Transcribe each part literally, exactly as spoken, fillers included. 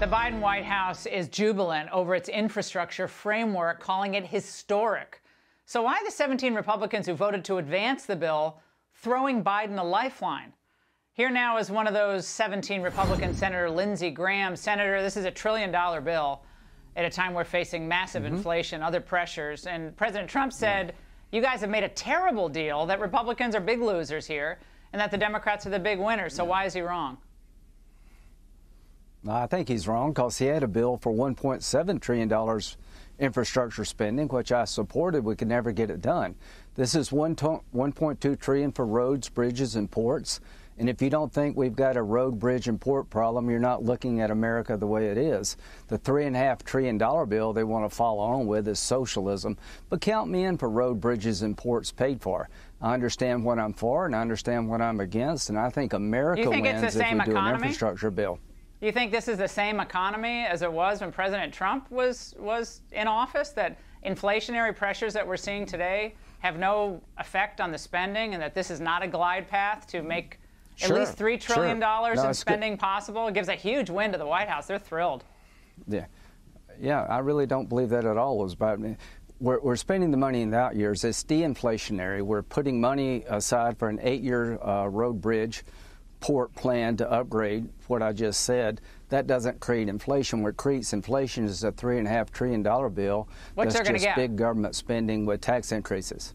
The Biden White House is jubilant over its infrastructure framework, calling it historic. So why the seventeen Republicans who voted to advance the bill throwing Biden a lifeline? Here now is one of those seventeen Republicans, Senator Lindsey Graham. Senator, this is a trillion dollar bill at a time we're facing massive mm-hmm. inflation, other pressures. And President Trump said, yeah. you guys have made a terrible deal, that Republicans are big losers here, and that the Democrats are the big winners. So yeah. why is he wrong? I think he's wrong because he had a bill for one point seven trillion dollars infrastructure spending, which I supported. We could never get it done. This is one point two trillion dollars for roads, bridges, and ports. And if you don't think we've got a road, bridge, and port problem, you're not looking at America the way it is. The three point five trillion dollar bill they want to follow on with is socialism. But count me in for road, bridges, and ports paid for. I understand what I'm for, and I understand what I'm against, and I think America think wins if we economy? do an infrastructure bill. You think this is the same economy as it was when President Trump was was in office, that inflationary pressures that we're seeing today have no effect on the spending, and that this is not a glide path to make sure. at least three trillion dollars sure. no, in spending good. possible? It gives a huge win to the White House. They're thrilled. Yeah. Yeah, I really don't believe that at all was about me. We're, we're spending the money in the out years. It's de-inflationary. We're putting money aside for an eight-year uh, road bridge port plan to upgrade what I just said. That doesn't create inflation. What creates inflation is a three and a half trillion dollar bill. What's that's just get? big government spending with tax increases.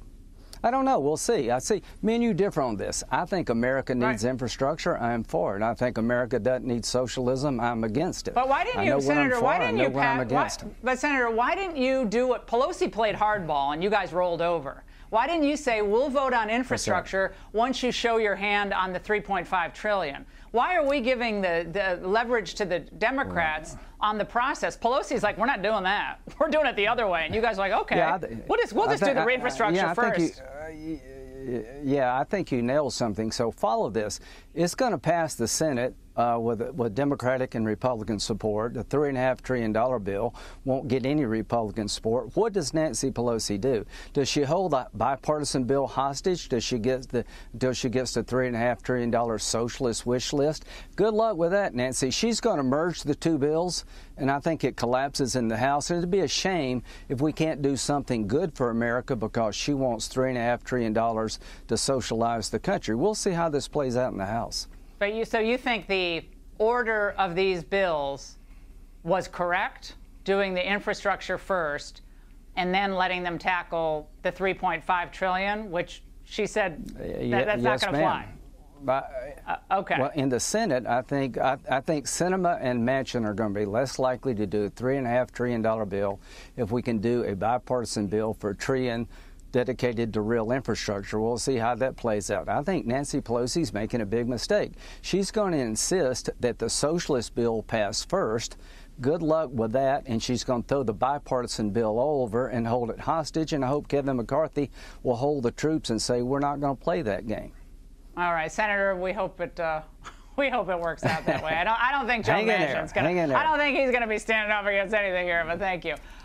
I don't know. We'll see. I see me and you differ on this. I think America needs right. infrastructure. I am for it. I think America doesn't need socialism. I'm against it. But why didn't you, Senator? Why didn't you, Pat? Why, but Senator, why didn't you do what Pelosi played hardball and you guys rolled over? Why didn't you say we'll vote on infrastructure right. once you show your hand on the three point five trillion dollars? Why are we giving the, the leverage to the Democrats wow. on the process? Pelosi's like, we're not doing that. We're doing it the other way. And you guys are like, okay, yeah, we'll just, we'll just do the I, infrastructure yeah, first. I think you, uh, yeah, I think you nailed something. So follow this. It's going to pass the Senate. Uh, with, with Democratic and Republican support. The three point five trillion dollar bill won't get any Republican support. What does Nancy Pelosi do? Does she hold a bipartisan bill hostage? Does she get the, does she gets the three point five trillion dollar socialist wish list? Good luck with that, Nancy. She's going to merge the two bills, and I think it collapses in the House. And it'd be a shame if we can't do something good for America because she wants three point five trillion dollars to socialize the country. We'll see how this plays out in the House. But you, so you think the order of these bills was correct, doing the infrastructure first, and then letting them tackle the three point five trillion dollars, which she said that, that's yes, not going to fly. By, uh, okay. Well, in the Senate, I think I, I think Sinema and Manchin are going to be less likely to do a three and a half trillion dollar bill if we can do a bipartisan bill for a trillion. Dedicated to real infrastructure. We'll see how that plays out. I think Nancy Pelosi's making a big mistake. She's going to insist that the socialist bill pass first. Good luck with that, and she's going to throw the bipartisan bill over and hold it hostage, and I hope Kevin McCarthy will hold the troops and say, we're not going to play that game. All right, Senator, we hope it uh, we hope it works out that way. I don't, I don't think Joe Manchin's going to, I don't think he's going to be standing up against anything here, but thank you.